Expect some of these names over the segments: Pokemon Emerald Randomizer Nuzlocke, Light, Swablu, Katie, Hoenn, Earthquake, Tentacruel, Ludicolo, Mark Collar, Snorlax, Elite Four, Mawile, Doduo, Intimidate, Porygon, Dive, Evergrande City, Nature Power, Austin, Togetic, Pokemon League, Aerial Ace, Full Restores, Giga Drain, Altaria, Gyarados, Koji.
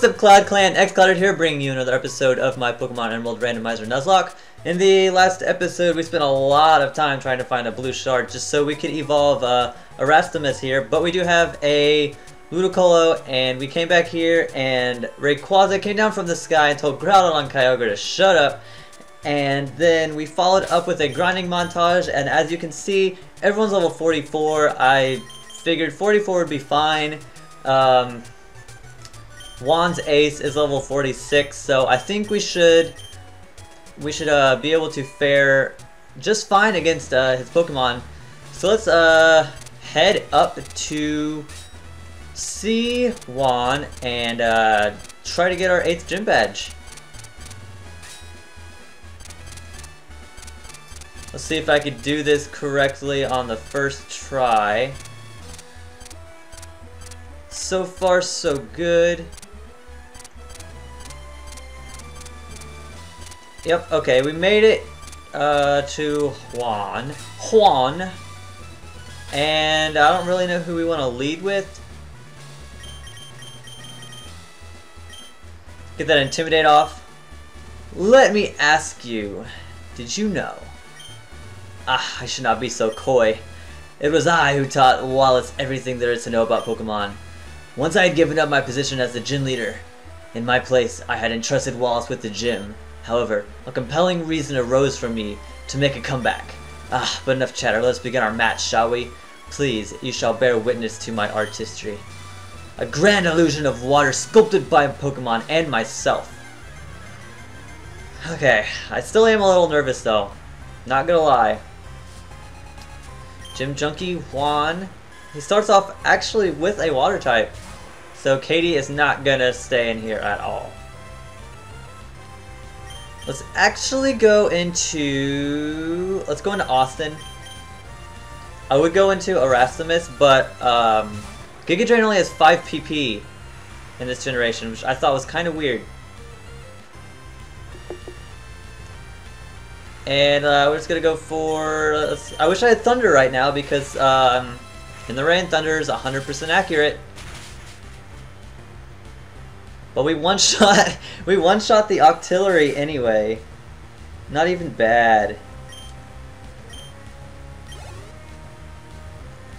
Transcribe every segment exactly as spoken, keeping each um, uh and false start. What's up, Cloud Clan? Xclouded here, bringing you another episode of my Pokemon Emerald Randomizer Nuzlocke. In the last episode, we spent a lot of time trying to find a blue shard just so we could evolve uh, Arastimus here, but we do have a Ludicolo, and we came back here, and Rayquaza came down from the sky and told Groudon and Kyogre to shut up, and then we followed up with a grinding montage, and as you can see, everyone's level forty-four. I figured forty-four would be fine. Um... Juan's ace is level forty-six, so I think we should we should uh, be able to fare just fine against uh, his Pokemon. So let's uh, head up to see Juan and uh, try to get our eighth gym badge. Let's see if I could do this correctly on the first try. So far, so good. Yep, okay, we made it uh, to Juan. Juan! And I don't really know who we want to lead with. Get that Intimidate off. Let me ask you, did you know? Ah, I should not be so coy. It was I who taught Wallace everything there is to know about Pokemon. Once I had given up my position as the gym leader, in my place, I had entrusted Wallace with the gym. However, a compelling reason arose for me to make a comeback. Ah, but enough chatter, let's begin our match, shall we? Please, you shall bear witness to my artistry. A grand illusion of water sculpted by Pokemon and myself. Okay, I still am a little nervous though. Not gonna lie. Gym Junkie, Juan. He starts off actually with a water type. So Katie is not gonna stay in here at all. Let's actually go into... Let's go into Austin. I would go into Arastimus, but um, Giga Drain only has five P P in this generation, which I thought was kind of weird. And uh, we're just going to go for... Let's, I wish I had Thunder right now, because um, in the rain, Thunder is one hundred percent accurate. But we one-shot we one-shot the Octillery anyway. Not even bad.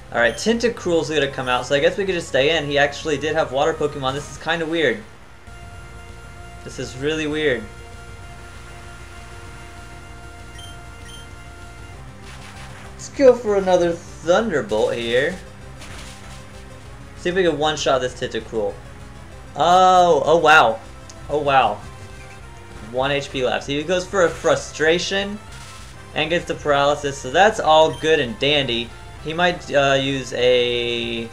Alright, Tentacruel's gonna come out, so I guess we could just stay in. He actually did have water Pokemon. This is kinda weird. This is really weird. Let's go for another Thunderbolt here. See if we can one-shot this Tentacruel. Oh, oh wow. Oh wow. one H P left. So he goes for a frustration and gets the paralysis. So that's all good and dandy. He might uh, use a...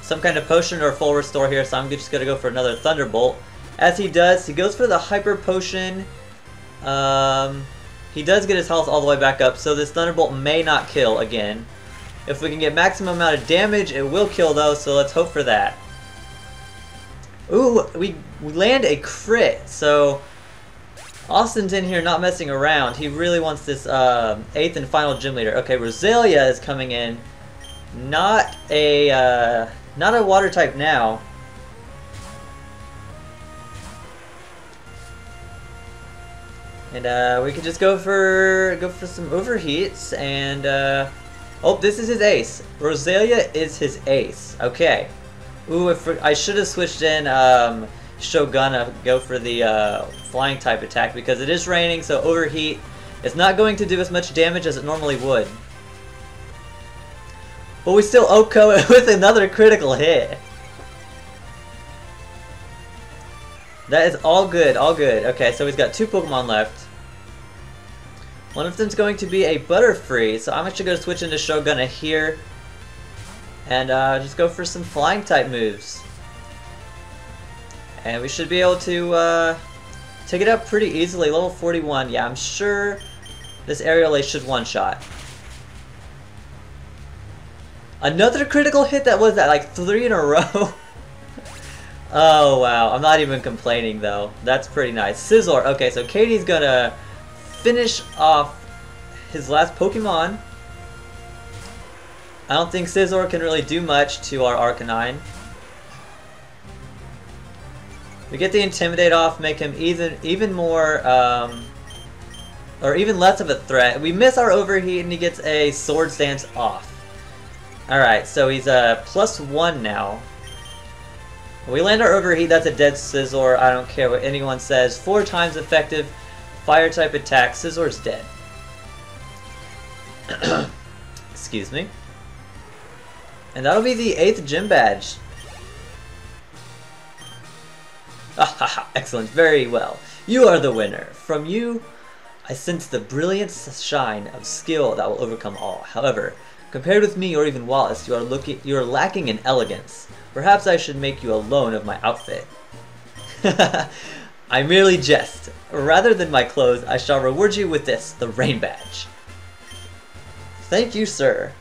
some kind of potion or full restore here. So I'm just going to go for another Thunderbolt. As he does, he goes for the Hyper Potion. Um, he does get his health all the way back up. So this Thunderbolt may not kill again. If we can get maximum amount of damage, it will kill though, so let's hope for that. Ooh, we, we land a crit, so Austin's in here not messing around. He really wants this uh, eighth and final gym leader. Okay, Roselia is coming in. Not a uh, not a water type now. And uh, we could just go for go for some overheats and. Uh, Oh, this is his ace. Roselia is his ace. Okay. Ooh, if I should have switched in um, Shogunna, go for the uh, flying type attack because it is raining, so Overheat is not going to do as much damage as it normally would. But we still Oko with another critical hit. That is all good, all good. Okay, so he's got two Pokemon left. One of them's going to be a Butterfree, so I'm actually going to switch into Shogunna here and uh, just go for some flying type moves. And we should be able to uh, take it up pretty easily. Level forty-one, yeah, I'm sure this Aerial Ace should one-shot. Another critical hit? That was that, like three in a row? Oh, wow. I'm not even complaining, though. That's pretty nice. Scizor, okay, so Katie's going to finish off his last Pokemon. I don't think Scizor can really do much to our Arcanine. We get the Intimidate off, make him even even more, um, or even less of a threat. We miss our Overheat, and he gets a Swords Dance off. Alright, so he's a uh, plus one now. We land our Overheat, that's a dead Scizor, I don't care what anyone says. Four times effective, Fire-type attack, Scizor's dead. Excuse me. And that'll be the eighth gym badge. Ah, excellent, very well. You are the winner. From you, I sense the brilliant shine of skill that will overcome all. However, compared with me or even Wallace, you are looking, you are lacking in elegance. Perhaps I should make you a loan of my outfit. I merely jest. Rather than my clothes, I shall reward you with this, the rain badge. Thank you, sir.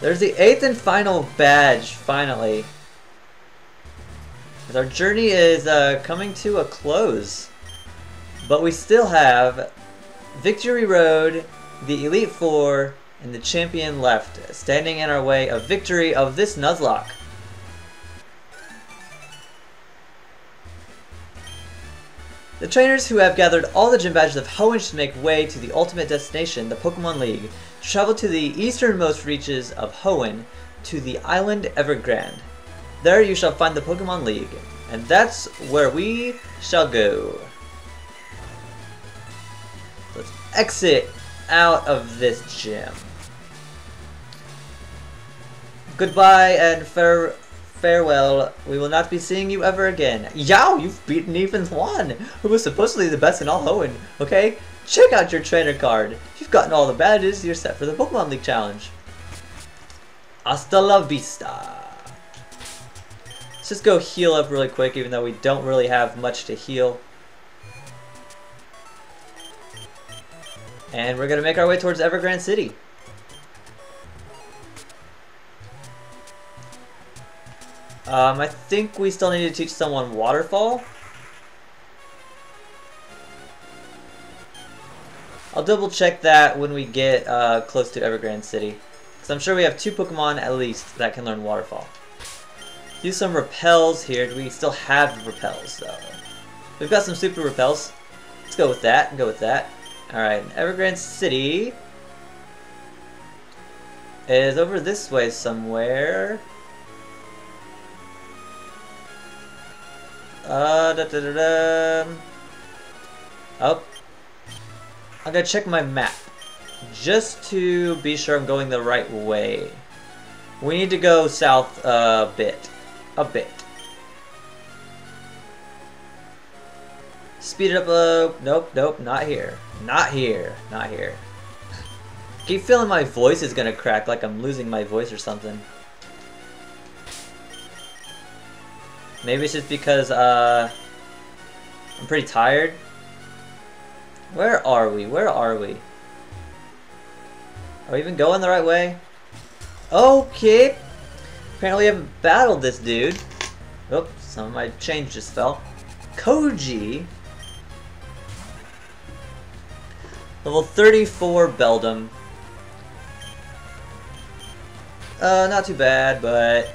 There's the eighth and final badge, finally. Our journey is uh, coming to a close, but we still have Victory Road, the Elite Four, and the Champion left, standing in our way of victory of this Nuzlocke. The trainers who have gathered all the gym badges of Hoenn should make way to the ultimate destination, the Pokemon League, to travel to the easternmost reaches of Hoenn, to the island Evergrande. There you shall find the Pokemon League, and that's where we shall go. Let's exit out of this gym. Goodbye and fare farewell. We will not be seeing you ever again. Yow, you've beaten even Juan, who was supposedly the best in all Hoenn, okay? Check out your trainer card. You've gotten all the badges, you're set for the Pokemon League Challenge. Hasta la vista. Let's just go heal up really quick, even though we don't really have much to heal. And we're gonna make our way towards Evergrande City. Um, I think we still need to teach someone Waterfall. I'll double check that when we get uh, close to Evergrande City. Because I'm sure we have two Pokemon at least that can learn Waterfall. Do some Repels here. Do we still have Repels though? We've got some super Repels. Let's go with that and go with that. Alright, Evergrande City is over this way somewhere. Uh, da, da, da, da. Oh. I'm gonna check my map just to be sure I'm going the right way. We need to go south a bit. A bit. Speed it up a... Nope, nope, not here. Not here. Not here. I keep feeling my voice is gonna crack, like I'm losing my voice or something. Maybe it's just because, uh... I'm pretty tired. Where are we? Where are we? Are we even going the right way? Okay! Apparently I haven't battled this dude. Oops, some of my change just fell. Koji! Level thirty-four Beldum. Uh, not too bad, but...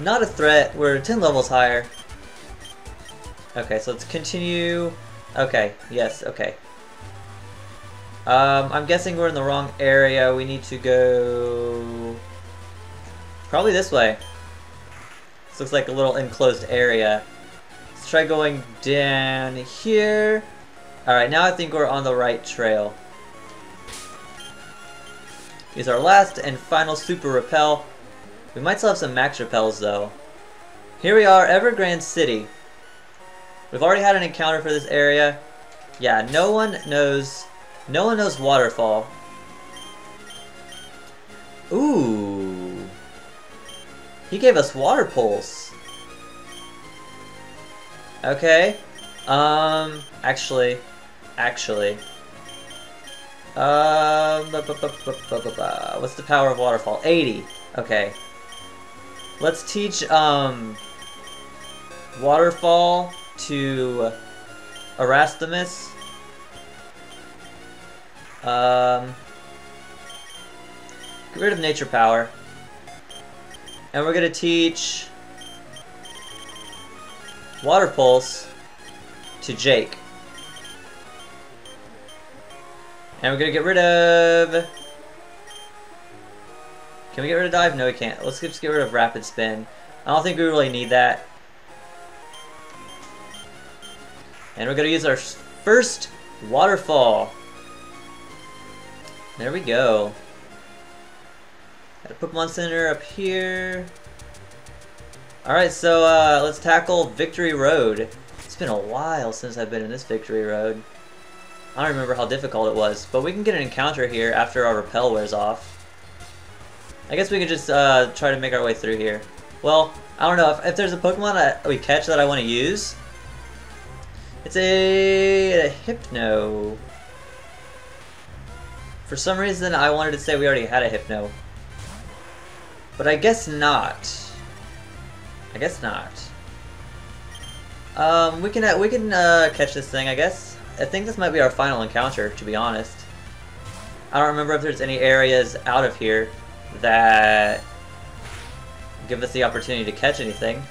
not a threat. We're ten levels higher. Okay, so let's continue. Okay, yes, okay. Um, I'm guessing we're in the wrong area. We need to go... probably this way. This looks like a little enclosed area. Let's try going down here. Alright, now I think we're on the right trail. Here's our last and final super repel. We might still have some max repels though. Here we are, Evergrande City. We've already had an encounter for this area. Yeah, no one knows... no one knows Waterfall. Ooh. He gave us Water Pulse. Okay. Um. Actually. Actually. Um. Ba, ba, ba, ba, ba, ba, ba. What's the power of Waterfall? eighty. Okay. Let's teach um. Waterfall to Arastimus. Um. Get rid of Nature Power. And we're gonna teach Water Pulse to Jake. And we're gonna get rid of... Can we get rid of Dive? No, we can't. Let's just get rid of Rapid Spin. I don't think we really need that. And we're gonna use our first Waterfall. There we go. Got a Pokemon Center up here. Alright, so uh, let's tackle Victory Road. It's been a while since I've been in this Victory Road. I don't remember how difficult it was, but we can get an encounter here after our Repel wears off. I guess we could just uh, try to make our way through here. Well, I don't know, if, if there's a Pokemon I, we catch that I want to use, it's a, a Hypno. For some reason I wanted to say we already had a Hypno, but I guess not. I guess not. Um, we can we can uh, catch this thing, I guess. I think this might be our final encounter, to be honest. I don't remember if there's any areas out of here that give us the opportunity to catch anything.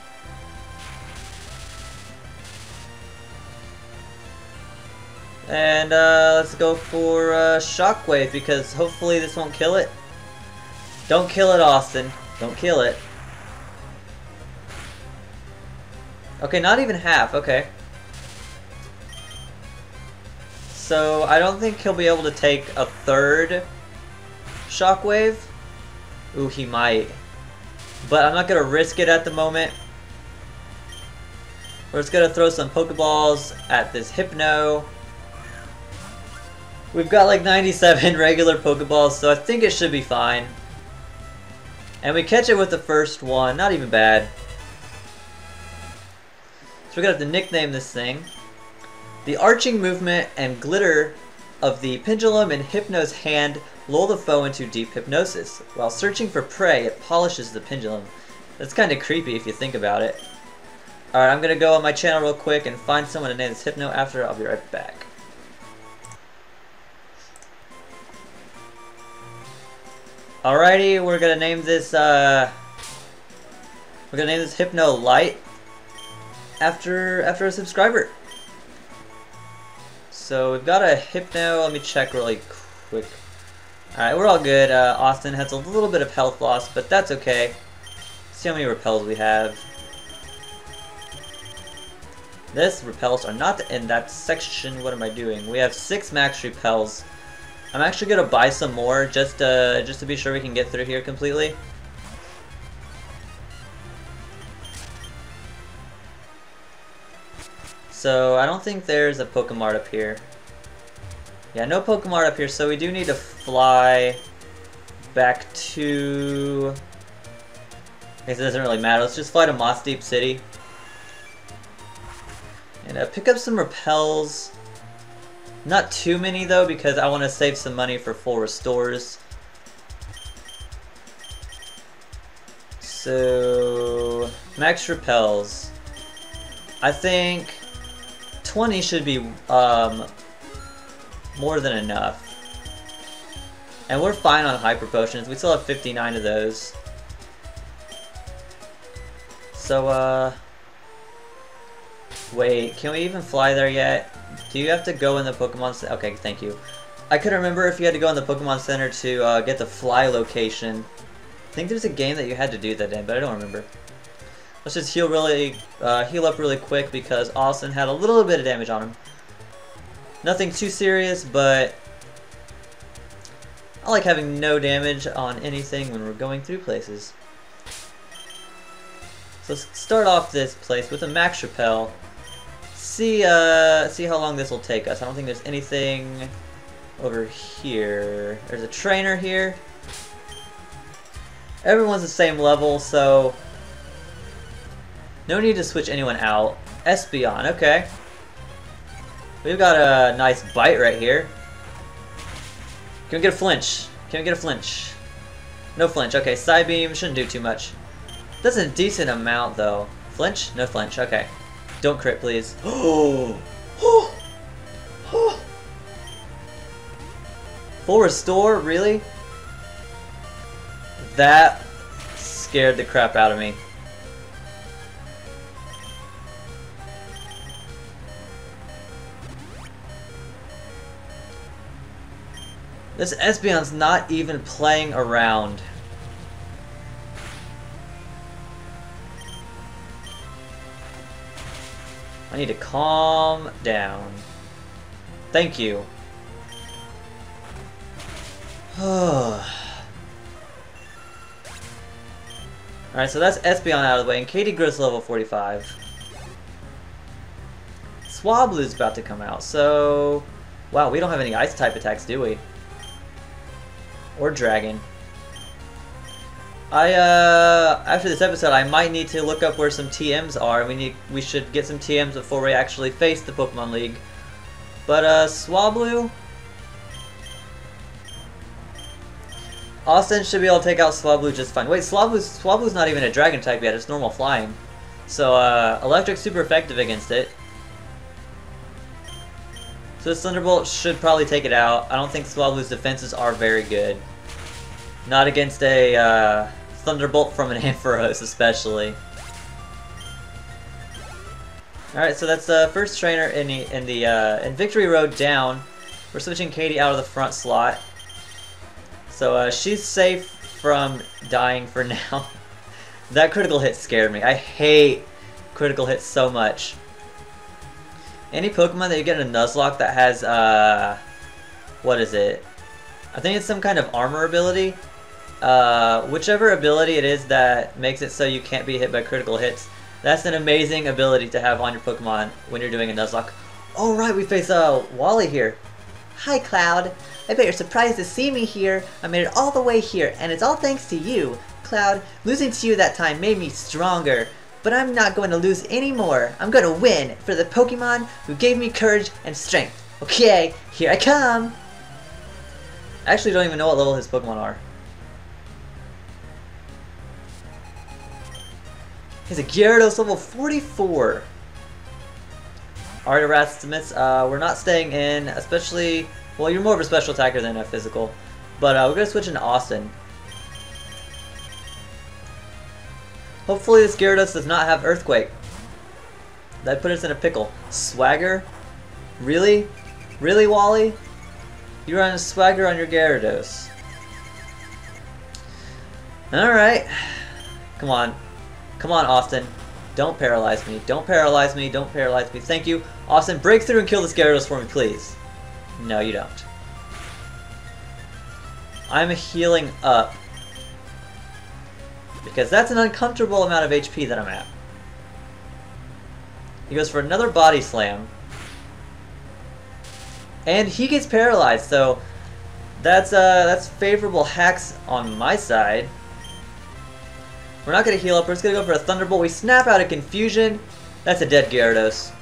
And uh, let's go for uh, Shockwave, because hopefully this won't kill it. Don't kill it, Austin. Don't kill it. Okay, not even half, okay. So, I don't think he'll be able to take a third Shockwave. Ooh, he might. But I'm not going to risk it at the moment. We're just going to throw some Pokeballs at this Hypno. We've got like ninety-seven regular Pokeballs, so I think it should be fine. And we catch it with the first one. Not even bad. So we're going to have to nickname this thing. The arching movement and glitter of the pendulum in Hypno's hand lull the foe into deep hypnosis. While searching for prey, it polishes the pendulum. That's kind of creepy if you think about it. Alright, I'm going to go on my channel real quick and find someone to name this Hypno after. I'll be right back. Alrighty, we're going to name this, uh... We're going to name this Hypno Light after, after a subscriber. So we've got a Hypno, let me check really quick. Alright, we're all good. Uh, Austin has a little bit of health loss, but that's okay. Let's see how many Repels we have. This Repels are not in that section. What am I doing? We have six Max Repels. I'm actually going to buy some more just, uh, just to be sure we can get through here completely. So, I don't think there's a Pokemon up here. Yeah, no Pokemon up here, so we do need to fly back to... I guess it doesn't really matter. Let's just fly to Moss Deep City. And uh, pick up some Repels. Not too many, though, because I want to save some money for full restores. So... Max Repels. I think... twenty should be um, more than enough. And we're fine on Hyper Potions. We still have fifty-nine of those. So, uh... wait, can we even fly there yet? Do you have to go in the Pokemon Center? Okay, thank you. I couldn't remember if you had to go in the Pokemon Center to uh, get the fly location. I think there's a game that you had to do that in, but I don't remember. Let's just heal really, uh, heal up really quick because Austin had a little bit of damage on him. Nothing too serious, but I like having no damage on anything when we're going through places. So let's start off this place with a Max Repel. See, uh, see how long this will take us. I don't think there's anything over here. There's a trainer here. Everyone's the same level, so. No need to switch anyone out. Espeon, okay. We've got a nice bite right here. Can we get a flinch? Can we get a flinch? No flinch, okay. Side beam, shouldn't do too much. That's a decent amount though. Flinch? No flinch, okay. Don't crit, please. Oh! Full restore, really? That scared the crap out of me. This Espeon's not even playing around. I need to calm down. Thank you. Alright, so that's Espeon out of the way, and Katie grows to level forty-five. Swablu's about to come out, so... Wow, we don't have any Ice-type attacks, do we? Or Dragon. I, uh... After this episode, I might need to look up where some T Ms are. We need, we should get some T Ms before we actually face the Pokemon League. But, uh, Swablu... Austin should be able to take out Swablu just fine. Wait, Swablu's, Swablu's not even a Dragon type yet, it's normal flying. So, uh, Electric's super effective against it. So this Thunderbolt should probably take it out. I don't think Swablu's defenses are very good. Not against a uh, Thunderbolt from an Ampharos, especially. Alright, so that's the first trainer in the, in, the, uh, in Victory Road down. We're switching Katie out of the front slot. So uh, she's safe from dying for now. That critical hit scared me. I hate critical hits so much. Any Pokemon that you get in a Nuzlocke that has, uh, what is it? I think it's some kind of armor ability. Uh, whichever ability it is that makes it so you can't be hit by critical hits, that's an amazing ability to have on your Pokemon when you're doing a Nuzlocke. Oh right, we face uh, Wally here. Hi Cloud. I bet you're surprised to see me here. I made it all the way here, and it's all thanks to you. Cloud, losing to you that time made me stronger, but I'm not going to lose anymore. I'm going to win for the Pokemon who gave me courage and strength. Okay, here I come. I actually don't even know what level his Pokemon are. He's a Gyarados level forty-four. Alright, Arastimus, uh, we're not staying in, especially... Well, you're more of a special attacker than a physical, but uh, we're going to switch into Austin. Hopefully this Gyarados does not have Earthquake. That put us in a pickle. Swagger? Really? Really, Wally? You run Swagger on your Gyarados. Alright. Come on. Come on, Austin. Don't paralyze me. Don't paralyze me. Don't paralyze me. Thank you. Austin, break through and kill this Gyarados for me, please. No, you don't. I'm healing up. Because that's an uncomfortable amount of H P that I'm at. He goes for another body slam. And he gets paralyzed, so... That's, uh, that's favorable hacks on my side. We're not gonna heal up, we're just gonna go for a Thunderbolt. We snap out of Confusion. That's a dead Gyarados.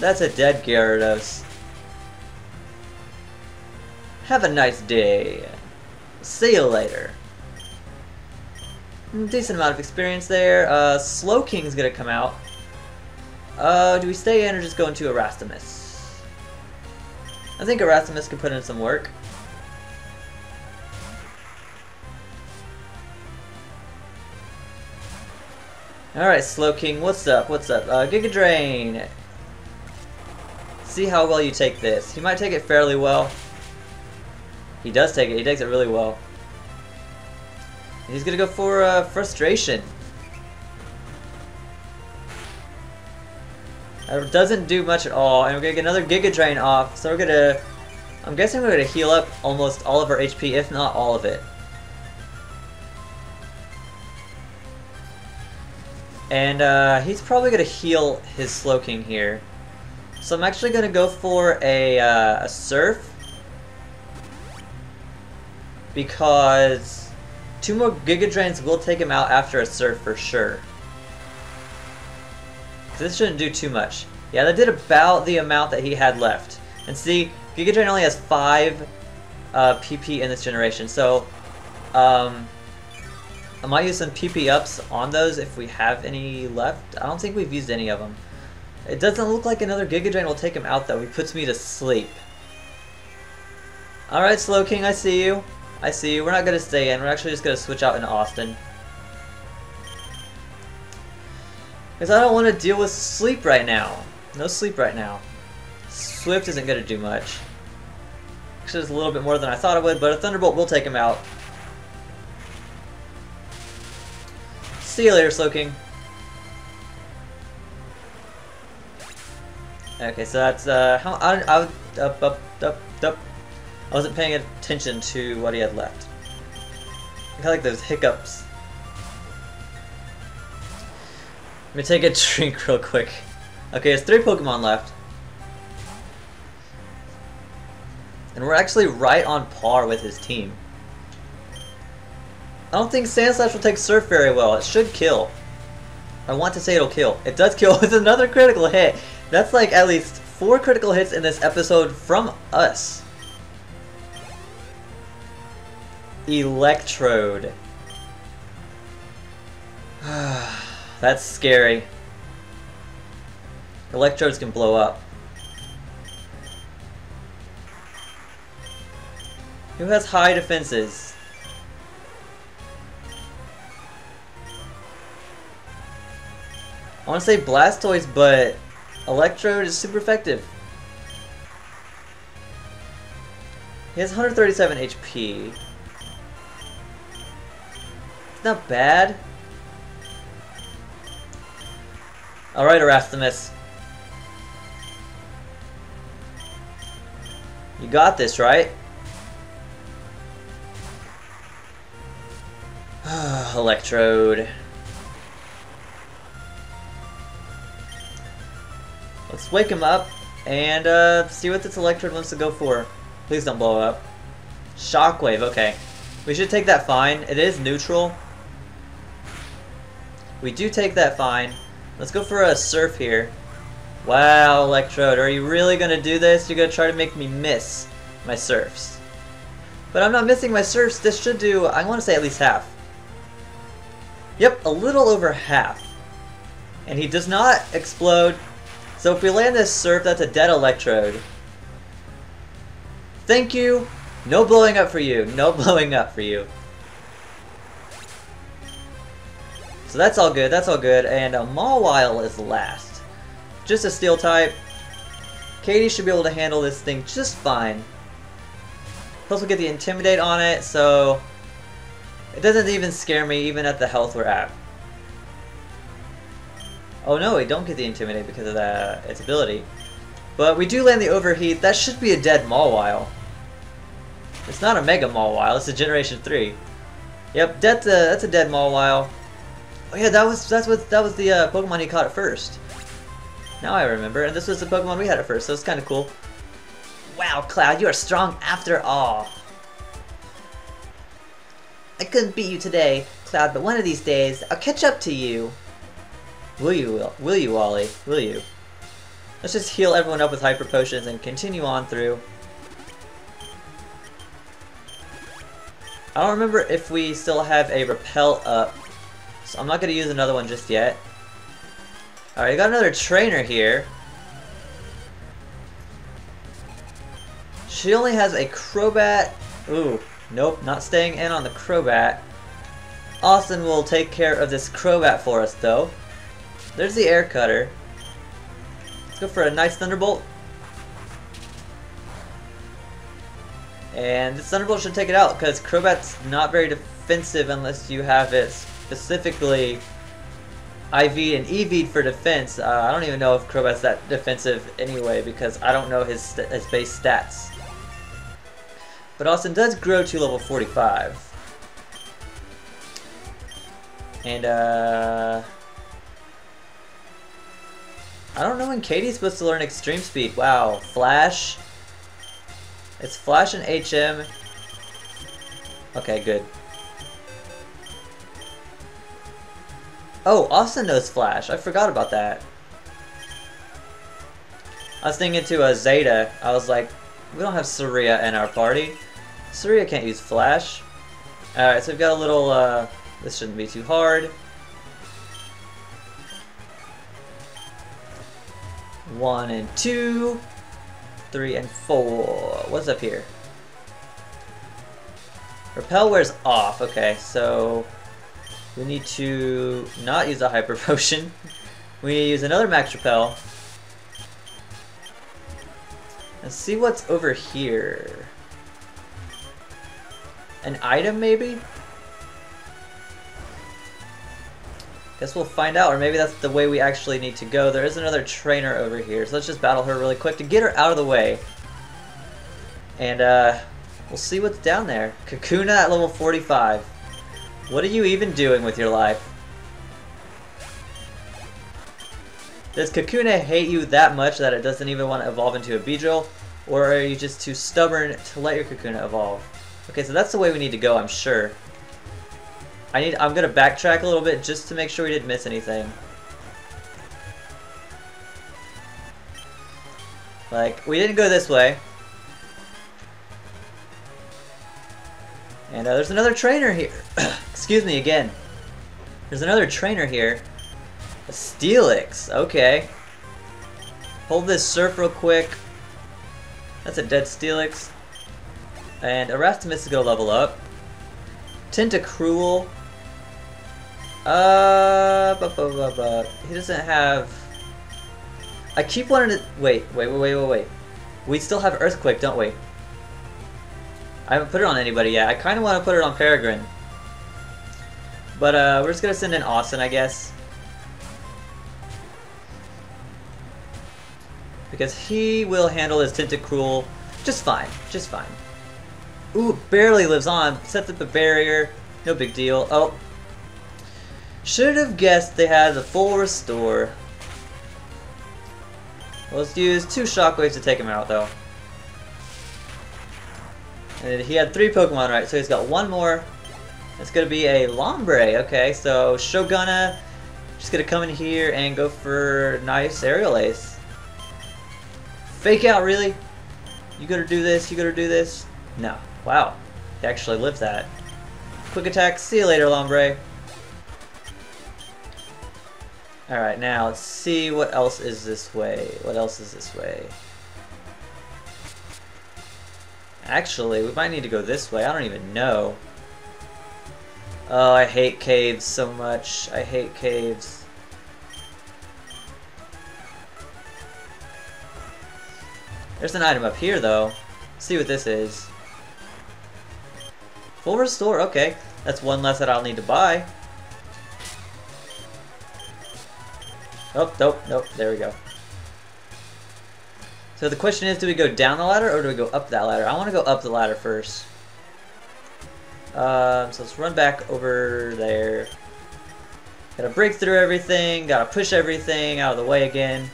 That's a dead Gyarados. Have a nice day. See you later. Decent amount of experience there. Uh, Slowking's gonna come out. Uh, do we stay in or just go into Arastimus? I think Arastimus can put in some work. Alright, Slowking, what's up? What's up? Uh, Giga Drain. See how well you take this. You might take it fairly well. He does take it. He takes it really well. And he's gonna go for uh, frustration. That doesn't do much at all, and we're gonna get another Giga Drain off. So we're gonna, I'm guessing we're gonna heal up almost all of our H P, if not all of it. And uh, he's probably gonna heal his Slowking here. So I'm actually gonna go for a, uh, a Surf. Because two more Giga Drains will take him out after a Surf for sure. This shouldn't do too much. Yeah, that did about the amount that he had left. And see, Giga Drain only has five uh, P P in this generation, so um, I might use some P P ups on those if we have any left. I don't think we've used any of them. It doesn't look like another Giga Drain will take him out though. He puts me to sleep. Alright, Slowking, I see you. I see, we're not going to stay in, we're actually just going to switch out into Austin. Because I don't want to deal with sleep right now. No sleep right now. Swift isn't going to do much. Maxes a little bit more than I thought it would, but a Thunderbolt will take him out. See you later, Slowking. Okay, so that's, uh, how, I, I, up, up, up, up. I wasn't paying attention to what he had left. I kind of like those hiccups. Let me take a drink real quick. Okay, it's three Pokemon left. And we're actually right on par with his team. I don't think Sandslash will take Surf very well. It should kill. I want to say it'll kill. It does kill with another critical hit. That's like at least four critical hits in this episode from us. Electrode. That's scary. Electrodes can blow up. Who has high defenses? I want to say Blastoise, but Electrode is super effective. He has one hundred thirty-seven H P. It's not bad. Alright, Arastimus. You got this, right? Electrode. Let's wake him up and uh, see what this Electrode wants to go for. Please don't blow up. Shockwave, okay. We should take that fine. It is neutral. We do take that fine. Let's go for a Surf here. Wow, Electrode, are you really gonna do this? You're gonna try to make me miss my Surfs. But I'm not missing my Surfs. This should do, I want to say at least half. Yep, a little over half. And he does not explode. So if we land this Surf, that's a dead Electrode. Thank you. No blowing up for you. No blowing up for you. So that's all good. That's all good. And uh, Mawile is last. Just a Steel type. Katie should be able to handle this thing just fine. Plus we'll get the Intimidate on it, so it doesn't even scare me, even at the health we're at. Oh no, we don't get the Intimidate because of that, its ability. But we do land the Overheat. That should be a dead Mawile. It's not a Mega Mawile, it's a Generation three. Yep, that's a, that's a dead Mawile. Oh yeah, that was that's what that was the uh, Pokemon he caught at first. Now I remember, and this was the Pokemon we had at first, so it's kind of cool. Wow, Cloud, you are strong after all. I couldn't beat you today, Cloud, but one of these days, I'll catch up to you. Will you, Will, will you, Wally? Will you? Let's just heal everyone up with Hyper Potions and continue on through. I don't remember if we still have a Repel up, so I'm not going to use another one just yet. Alright, I got another trainer here. She only has a Crobat. Ooh. Nope, not staying in on the Crobat. Austin will take care of this Crobat for us, though. There's the Air Cutter. Let's go for a nice Thunderbolt. And this Thunderbolt should take it out, because Crobat's not very defensive unless you have it specifically I V'd and E V'd for defense. Uh, I don't even know if Crobat's that defensive anyway, because I don't know his, his base stats. But Austin does grow to level forty-five. And, uh... I don't know when Katie's supposed to learn Extreme Speed. Wow, Flash. It's Flash and H M. Okay, good. Oh, Austin knows Flash. I forgot about that. I was thinking to a Zeta. I was like, we don't have Saria in our party. Saria can't use Flash. Alright, so we've got a little, uh... this shouldn't be too hard. One and two. Three and four. What's up here? Repel wears off. Okay, so we need to not use a Hyper Potion. We need to use another Max Repel. Let's see what's over here. an item, maybe? Guess we'll find out, or maybe that's the way we actually need to go. There is another trainer over here, so let's just battle her really quick to get her out of the way. And, uh, we'll see what's down there. Kakuna at level forty-five. What are you even doing with your life? Does Kakuna hate you that much that it doesn't even want to evolve into a Beedrill? Or are you just too stubborn to let your Kakuna evolve? Okay, so that's the way we need to go, I'm sure. I need, I'm going to backtrack a little bit just to make sure we didn't miss anything. Like, we didn't go this way. And uh, there's another trainer here. Excuse me again. There's another trainer here. A Steelix, okay. Hold this Surf real quick. That's a dead Steelix. And Arastimus is gonna level up. Tentacruel. Uh, bu bu bu bu. He doesn't have. I keep wanting to wait, wait, wait, wait, wait, wait. We still have Earthquake, don't we? I haven't put it on anybody yet. I kind of want to put it on Peregrine. But uh, we're just gonna send in Austin, I guess. Because he will handle his Tentacruel just fine, just fine. Ooh, barely lives on. Sets up a barrier, no big deal. Oh, should have guessed they had the full restore. Let's use two Shockwaves to take him out, though. And he had three Pokemon, right? So he's got one more. It's gonna be a Lombre. Okay, so Shogunna just gonna come in here and go for nice Aerial Ace. Fake out, really? You gonna do this? You gonna do this? No. Wow. He actually lived that. Quick attack. See you later, Lombre. Alright, now let's see what else is this way. What else is this way? Actually, we might need to go this way. I don't even know. Oh, I hate caves so much. I hate caves. There's an item up here, though. Let's see what this is. Full restore, okay. That's one less that I'll need to buy. Oh, nope, nope, there we go. So the question is, do we go down the ladder or do we go up that ladder? I want to go up the ladder first. Um, so let's run back over there. Gotta break through everything, gotta push everything out of the way again.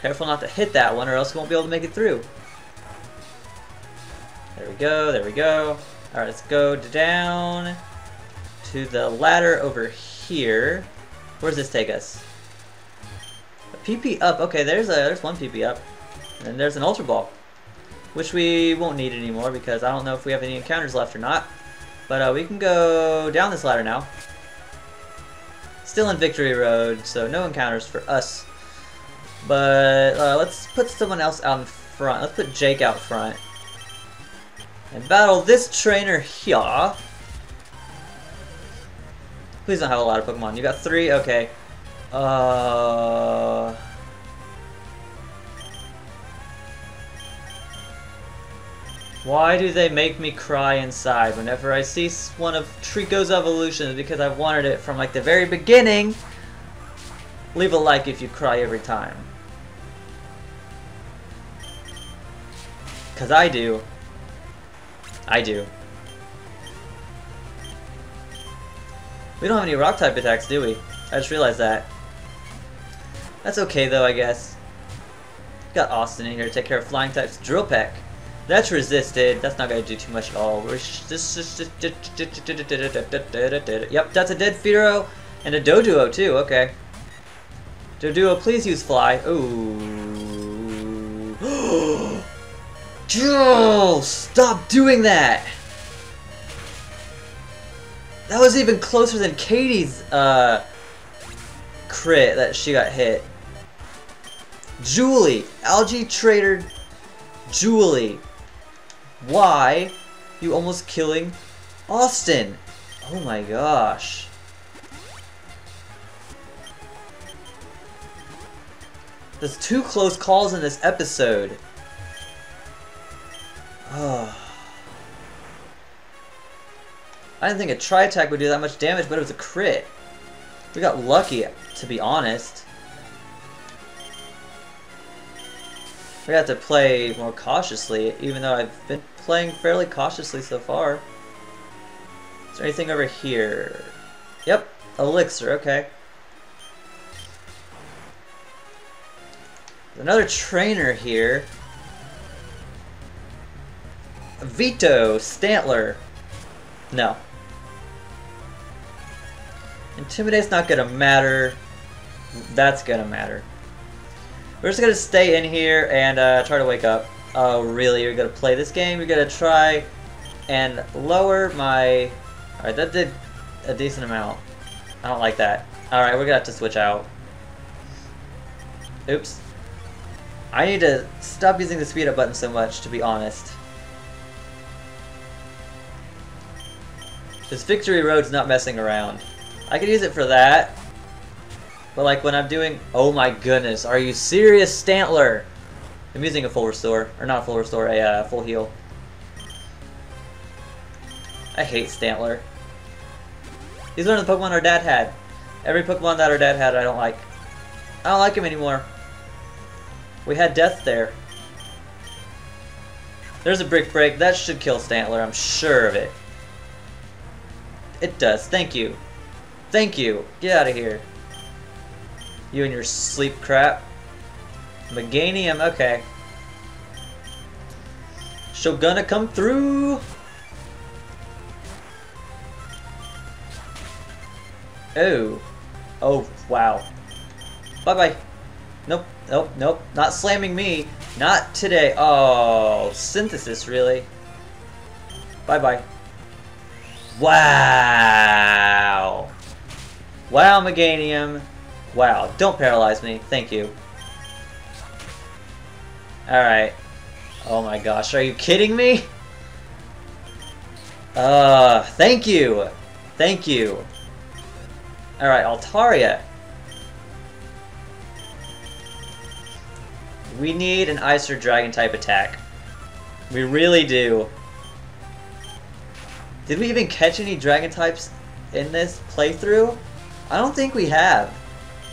Careful not to hit that one or else we won't be able to make it through. There we go, there we go. Alright, let's go down to the ladder over here. Where does this take us? A P P up, okay, there's a there's one P P up. And then there's an Ultra Ball. Which we won't need anymore because I don't know if we have any encounters left or not. But uh, we can go down this ladder now. Still in Victory Road, so no encounters for us. But uh, let's put someone else out in front. Let's put Jake out front. And battle this trainer here. Please don't have a lot of Pokemon. You got three? Okay. Uh... Why do they make me cry inside whenever I see one of Trico's evolutions? Because I've wanted it from like the very beginning. Leave a like if you cry every time. Cause I do. I do. We don't have any rock type attacks, do we? I just realized that. That's okay though, I guess. Got Austin in here to take care of flying types. Drill Peck. That's resisted. That's not gonna do too much at all. We're just... Yep, that's a dead Fearow and a Doduo too, okay. Doduo, please use fly. Ooh. Joel, stop doing that! That was even closer than Katie's uh, crit that she got hit. Julie, Algae Trader Julie. Why you almost killing Austin? Oh my gosh. There's two close calls in this episode. Oh. I didn't think a Tri-Attack would do that much damage, but it was a crit. We got lucky, to be honest. We have to play more cautiously, even though I've been playing fairly cautiously so far. Is there anything over here? Yep, Elixir, okay. There's another trainer here. Vito, Stantler. No. Intimidate's not gonna matter. That's gonna matter. We're just gonna stay in here and uh, try to wake up. Oh really, you're gonna play this game? You're gonna try and lower my... Alright, that did a decent amount. I don't like that. Alright, we're gonna have to switch out. Oops. I need to stop using the speed up button so much, to be honest. This Victory Road's not messing around. I could use it for that. But like when I'm doing... Oh my goodness, are you serious, Stantler? I'm using a full restore. Or not a full restore, a uh, full heal. I hate Stantler. He's one of the Pokemon our dad had. Every Pokemon that our dad had I don't like. I don't like him anymore. We had death there. There's a Brick Break. That should kill Stantler, I'm sure of it. It does, thank you. Thank you! Get out of here. You and your sleep crap. Meganium, okay. Shogunna, come through! Oh. Oh, wow. Bye-bye. Nope, nope, nope. Not slamming me. Not today. Oh, synthesis, really? Bye-bye. Wow! Wow, Meganium. Wow, don't paralyze me. Thank you. Alright. Oh my gosh, are you kidding me? Uh, thank you! Thank you. Alright, Altaria. We need an Ice or Dragon type attack. We really do. Did we even catch any Dragon types in this playthrough? I don't think we have.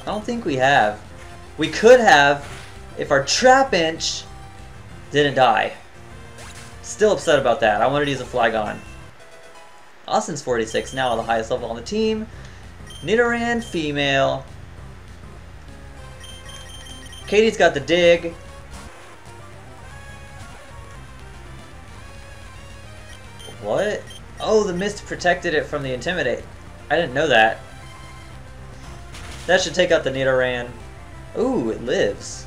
I don't think we have. We could have if our Trapinch didn't die. Still upset about that. I wanted to use a Flygon. Austin's forty-six, now the highest level on the team. Nidoran, female. Katie's got the dig. What? Oh, the mist protected it from the Intimidate. I didn't know that. That should take out the Nidoran. Ooh, it lives.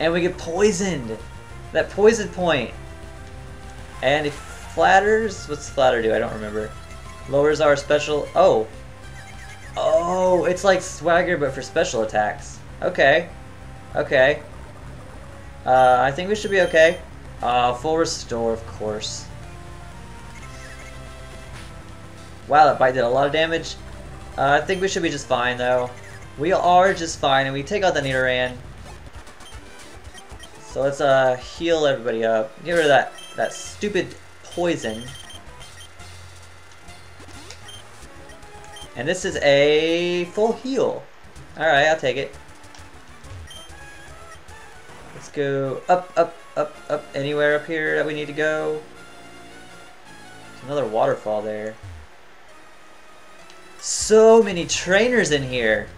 And we get poisoned. That poison point. And it flatters. What's flatter do? I don't remember. Lowers our special. Oh. Oh, it's like swagger but for special attacks. Okay. Okay. Uh, I think we should be okay. Uh, full restore, of course. Wow, that bite did a lot of damage. Uh, I think we should be just fine, though. We are just fine, and we take out the Nidoran. So let's uh, heal everybody up. Get rid of that, that stupid poison. And this is a full heal. Alright, I'll take it. Let's go up, up, up, up, anywhere up here that we need to go. There's another waterfall there. So many trainers in here.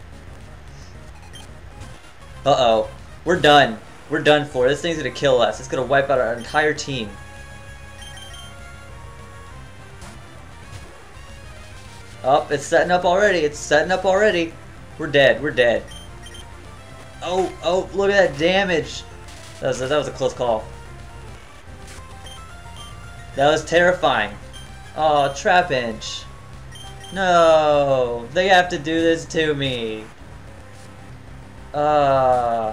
Uh-oh. We're done. We're done for. This thing's gonna kill us. It's gonna wipe out our entire team. Oh, it's setting up already. It's setting up already. We're dead. We're dead. Oh, oh, look at that damage. That was a, that was a close call. That was terrifying. Oh, Trapinch. No, they have to do this to me. Uh,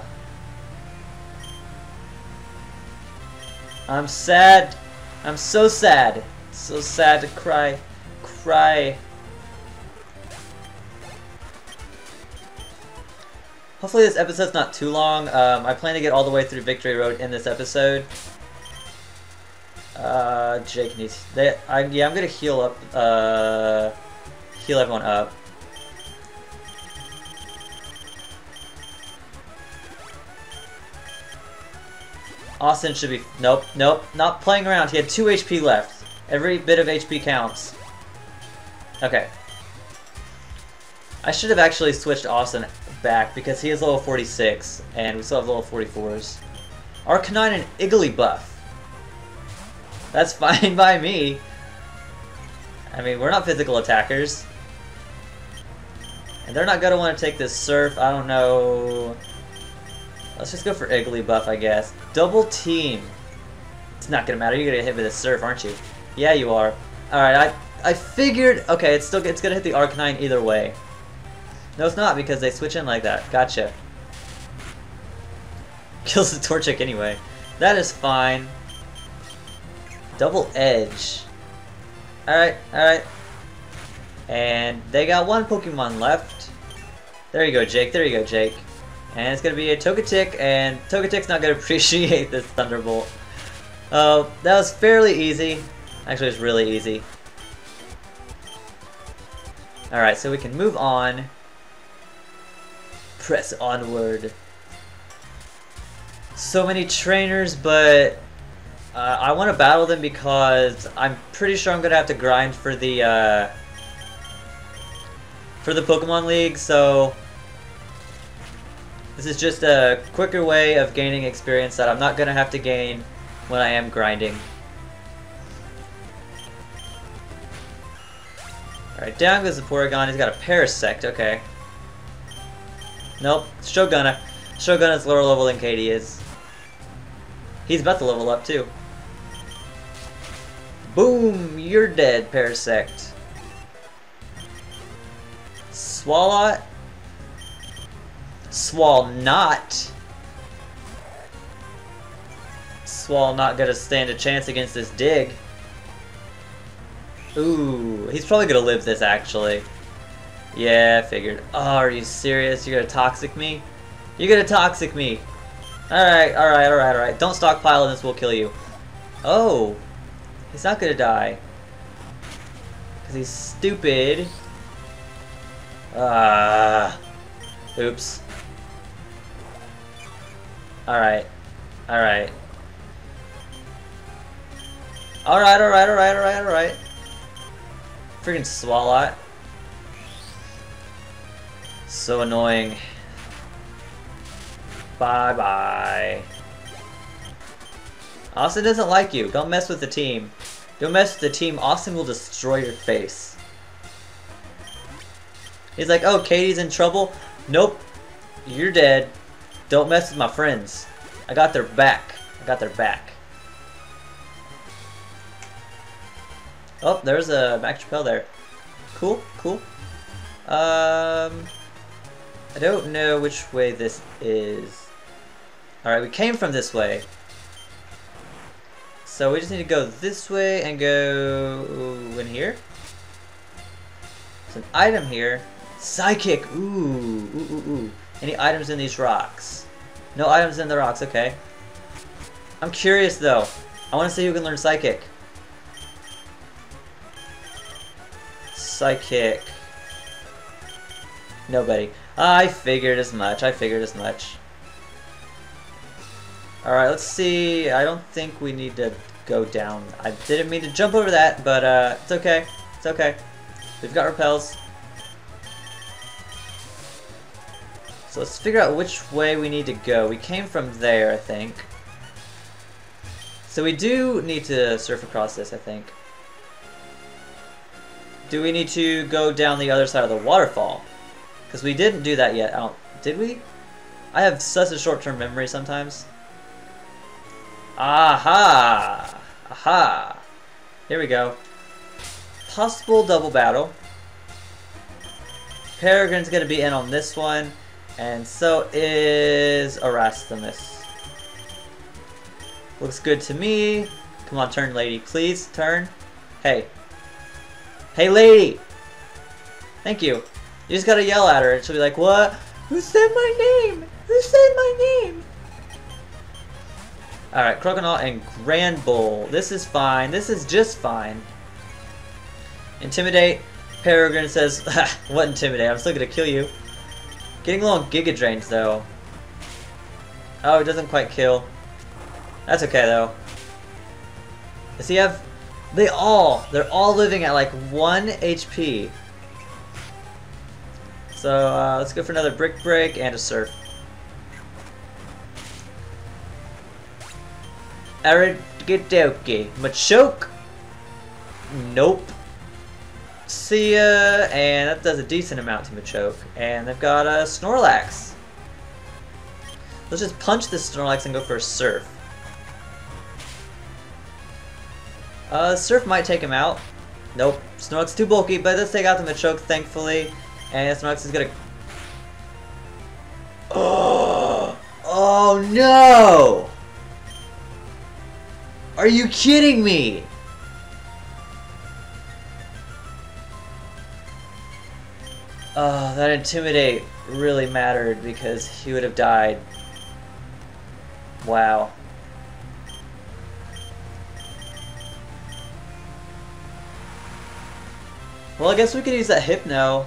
I'm sad. I'm so sad. So sad to cry. Cry. Hopefully this episode's not too long. Um, I plan to get all the way through Victory Road in this episode. Uh, Jake needs that. I, yeah, I'm gonna heal up. Uh, heal everyone up. Austin should be. Nope, nope, not playing around. He had two H P left. Every bit of H P counts. Okay. I should have actually switched Austin back because he is level forty-six, and we still have level forty-fours. Arcanine and Iggy buff. That's fine by me. I mean, we're not physical attackers. And they're not gonna want to take this Surf. I don't know. Let's just go for Iggy buff, I guess. Double team. It's not gonna matter. You're gonna get hit with a Surf, aren't you? Yeah, you are. Alright, I I figured... Okay, it's still it's gonna hit the Arcanine either way. No, it's not, because they switch in like that. Gotcha. Kills the Torchic anyway. That is fine. Double Edge. Alright, alright. And they got one Pokemon left. There you go, Jake. There you go, Jake. And it's gonna be a Togetic, and Togetic's not gonna appreciate this Thunderbolt. Oh, uh, that was fairly easy. Actually, it's really easy. Alright, so we can move on. Press onward. So many trainers, but uh, I want to battle them because I'm pretty sure I'm going to have to grind for the uh, for the Pokemon League, so this is just a quicker way of gaining experience that I'm not going to have to gain when I am grinding. Alright, down goes the Porygon. He's got a Parasect, okay. Nope, Shogunna. Shogunna's lower level than Katie is. He's about to level up too. Boom! You're dead, Parasect. Swalot? Swalnot? Swall not gonna stand a chance against this Dig. Ooh, he's probably gonna live this actually. Yeah, figured. Oh, are you serious? You're gonna toxic me? You're gonna toxic me! Alright, alright, alright, alright. Don't stockpile and this will kill you. Oh! He's not gonna die. Because he's stupid. Ah! Uh, oops. Alright. Alright. Alright, alright, alright, alright, alright. Freaking Swalot. So annoying. Bye bye. Austin doesn't like you. Don't mess with the team. Don't mess with the team. Austin will destroy your face. He's like, oh, Katie's in trouble? Nope. You're dead. Don't mess with my friends. I got their back. I got their back. Oh, there's a Max Repel there. Cool, cool. Um, I don't know which way this is. Alright, we came from this way. So we just need to go this way and go in here. There's an item here. Psychic! Ooh, ooh, ooh, ooh. Any items in these rocks? No items in the rocks, okay. I'm curious though. I want to see who can learn Psychic. Psychic. Nobody. I figured as much. I figured as much. Alright, let's see. I don't think we need to go down. I didn't mean to jump over that, but uh, it's okay. It's okay. We've got Repels. So let's figure out which way we need to go. We came from there, I think. So we do need to surf across this, I think. Do we need to go down the other side of the waterfall? Because we didn't do that yet. I don't, did we? I have such a short-term memory sometimes. Aha! Aha! Here we go. Possible double battle. Peregrine's going to be in on this one. And so is Arastimus. Looks good to me. Come on, turn, lady. Please, turn. Hey. Hey, lady! Thank you. You just gotta yell at her and she'll be like, what? Who said my name? Who said my name? Alright, Croconaw and Granbull. This is fine. This is just fine. Intimidate. Peregrine says, what Intimidate? I'm still gonna kill you. Getting low on Giga Drains, though. Oh, it doesn't quite kill. That's okay, though. Does he have... They all, they're all living at like one H P. So, uh, let's go for another Brick Break and a Surf. Arigadoki. Machoke? Nope. See ya, and that does a decent amount to Machoke. And they've got a Snorlax. Let's just punch this Snorlax and go for a Surf. Uh, Surf might take him out. Nope. Snorlax too bulky, but let's take out the Machoke, thankfully. And Snorlax is gonna... Oh! Oh no! Are you kidding me? Oh, that Intimidate really mattered because he would have died. Wow. Well, I guess we could use that Hypno.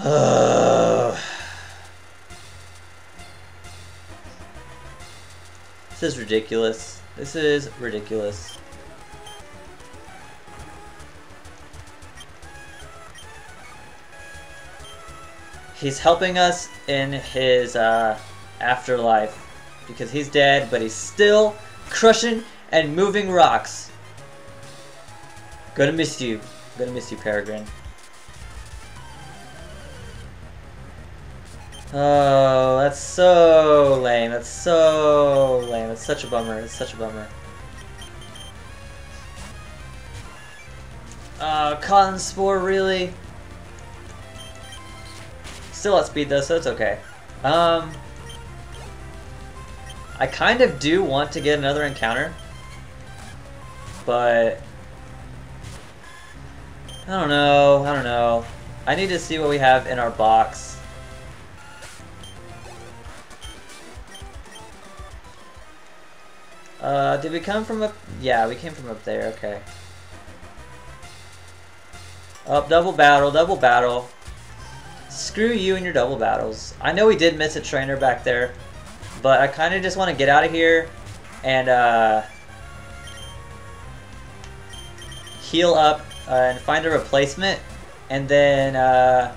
Ugh. This is ridiculous. This is ridiculous. He's helping us in his uh, afterlife because he's dead, but he's still crushing and moving rocks. Gonna miss you. Gonna miss you, Peregrine. Oh, that's so lame. That's so lame. It's such a bummer. It's such a bummer. Uh, Cotton Spore, really? Still at speed though, so it's okay. Um, I kind of do want to get another encounter, but I don't know, I don't know. I need to see what we have in our box. Uh, did we come from up? Yeah, we came from up there, okay. Up, oh, double battle, double battle. Screw you and your double battles. I know we did miss a trainer back there, but I kind of just want to get out of here and uh, heal up uh, and find a replacement, and then uh,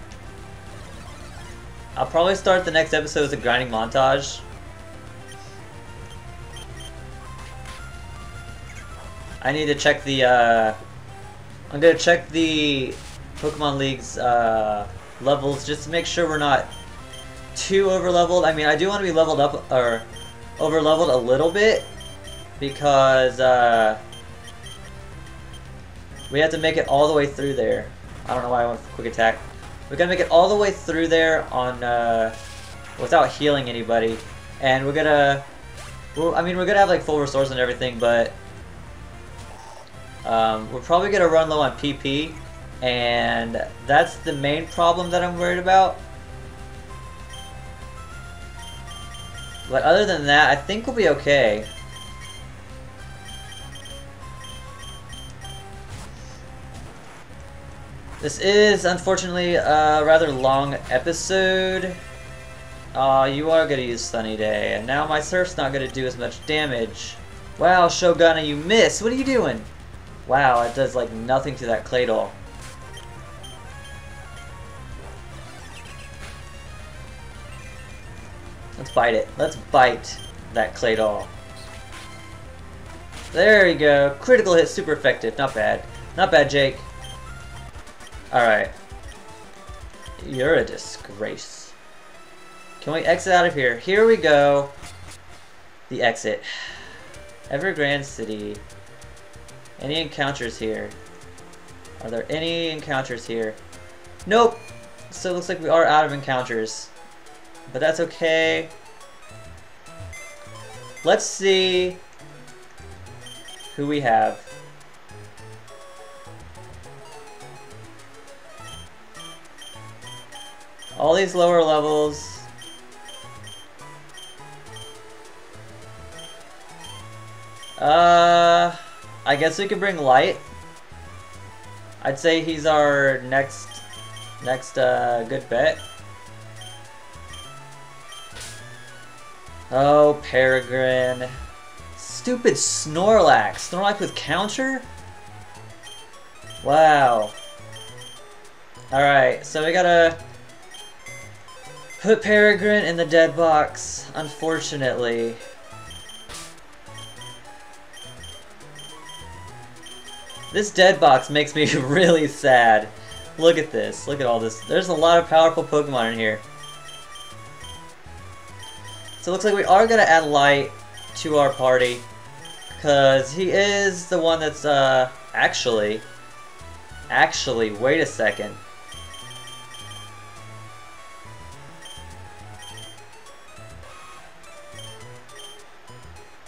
I'll probably start the next episode with a grinding montage. I need to check the uh, I'm gonna check the Pokemon League's uh, levels just to make sure we're not too over leveled. I mean, I do want to be leveled up or over leveled a little bit because uh, we have to make it all the way through there. I don't know why I went for quick attack. We're gonna make it all the way through there on uh, without healing anybody, and we're gonna well I mean we're gonna have like full restores and everything, but um, we're probably gonna run low on P P. And that's the main problem that I'm worried about. But other than that, I think we'll be okay. This is, unfortunately, a rather long episode. Aw, uh, you are going to use Sunny Day. And now my Surf's not going to do as much damage. Wow, Shogunna, you miss! What are you doing? Wow, it does, like, nothing to that Claydol. Let's bite it. Let's bite that Claydol. There you go. Critical hit, super effective. Not bad. Not bad, Jake. Alright. You're a disgrace. Can we exit out of here? Here we go. The exit. Evergrande City. Any encounters here? Are there any encounters here? Nope. So it looks like we are out of encounters. But that's okay. Let's see who we have. All these lower levels. Uh, I guess we could bring Light. I'd say he's our next, next uh, good bet. Oh, Peregrine. Stupid Snorlax. Snorlax with counter? Wow. Alright, so we gotta put Peregrine in the dead box, unfortunately. This dead box makes me really sad. Look at this. Look at all this. There's a lot of powerful Pokemon in here. So it looks like we are going to add Light to our party. Because he is the one that's, uh, actually... Actually, wait a second.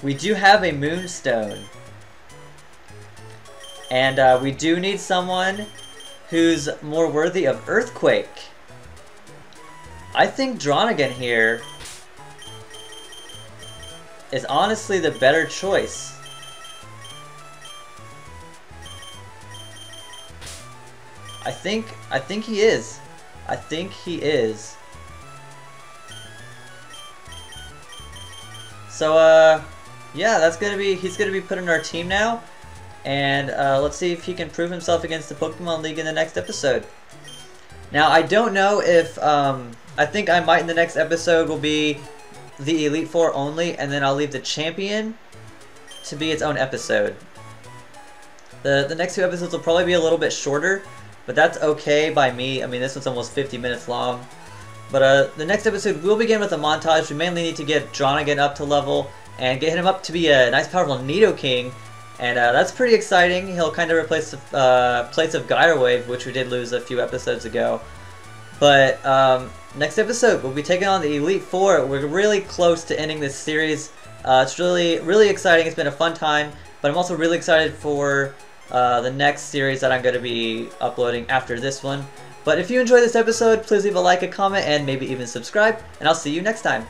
We do have a Moonstone. And uh, we do need someone who's more worthy of Earthquake. I think Dronigan here is honestly the better choice. I think, I think he is. I think he is. So, uh, yeah, that's gonna be, he's gonna be put in our team now. And uh, let's see if he can prove himself against the Pokemon League in the next episode. Now, I don't know if... Um, I think I might in the next episode will be the Elite Four only, and then I'll leave the Champion to be its own episode. The, the next two episodes will probably be a little bit shorter, but that's okay by me. I mean, this one's almost fifty minutes long. But uh, the next episode will begin with a montage. We mainly need to get Dronigan up to level and get him up to be a nice, powerful Nidoking. And uh, that's pretty exciting. He'll kind of replace the uh, place of Gyrowave, which we did lose a few episodes ago. But um, next episode, we'll be taking on the Elite Four. We're really close to ending this series. Uh, it's really, really exciting. It's been a fun time. But I'm also really excited for uh, the next series that I'm going to be uploading after this one. But if you enjoyed this episode, please leave a like, a comment, and maybe even subscribe. And I'll see you next time.